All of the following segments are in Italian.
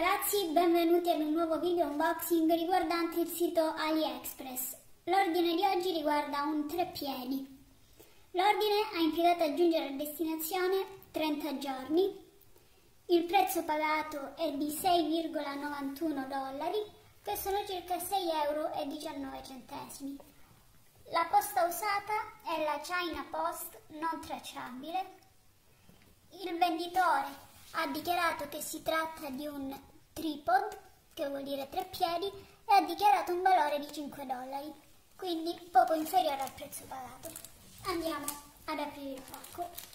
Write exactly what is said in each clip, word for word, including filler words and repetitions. ragazzi, benvenuti ad un nuovo video unboxing riguardante il sito AliExpress. L'ordine di oggi riguarda un treppiedi. L'ordine ha impiegato a giungere a destinazione trenta giorni. Il prezzo pagato è di sei virgola novantuno dollari, che sono circa sei virgola diciannove euro. La posta usata è la China Post non tracciabile. Il venditore ha dichiarato che si tratta di un tripod, che vuol dire tre piedi, e ha dichiarato un valore di cinque dollari, quindi poco inferiore al prezzo pagato. Andiamo ad aprire il pacco.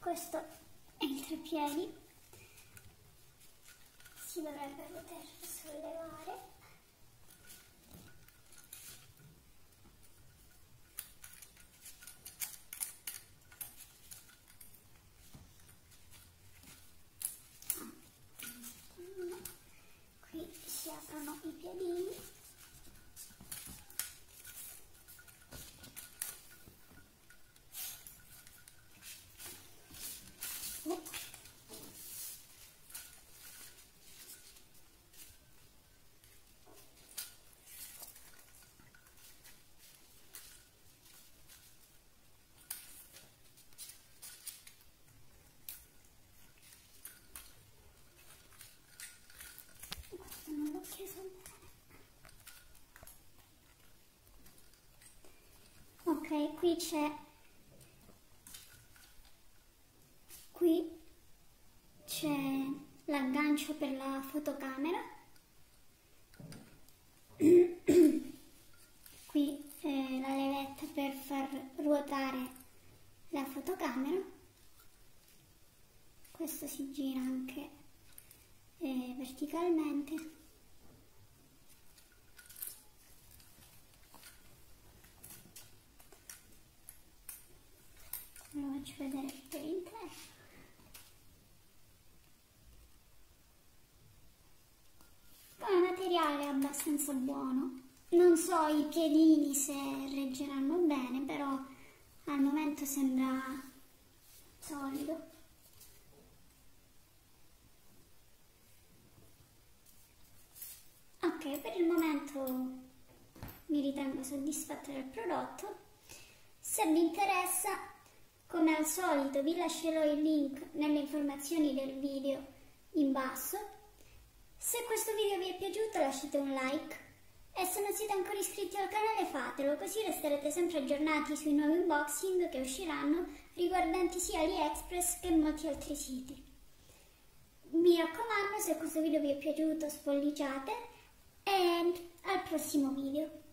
Questo è il treppiedi, si dovrebbe poter sollevare. Qui si aprono i piedini. Ok, qui c'è qui c'è l'aggancio per la fotocamera, qui è la levetta per far ruotare la fotocamera, questo si gira anche eh, verticalmente. Lo faccio vedere per intero. Poi è un materiale abbastanza buono. Non so i piedini se reggeranno bene, però al momento sembra solido. Ok, per il momento mi ritengo soddisfatta del prodotto. Se vi interessa, come al solito vi lascerò il link nelle informazioni del video in basso. Se questo video vi è piaciuto lasciate un like e se non siete ancora iscritti al canale fatelo, così resterete sempre aggiornati sui nuovi unboxing che usciranno riguardanti sia AliExpress che molti altri siti. Mi raccomando, se questo video vi è piaciuto spolliciate e al prossimo video!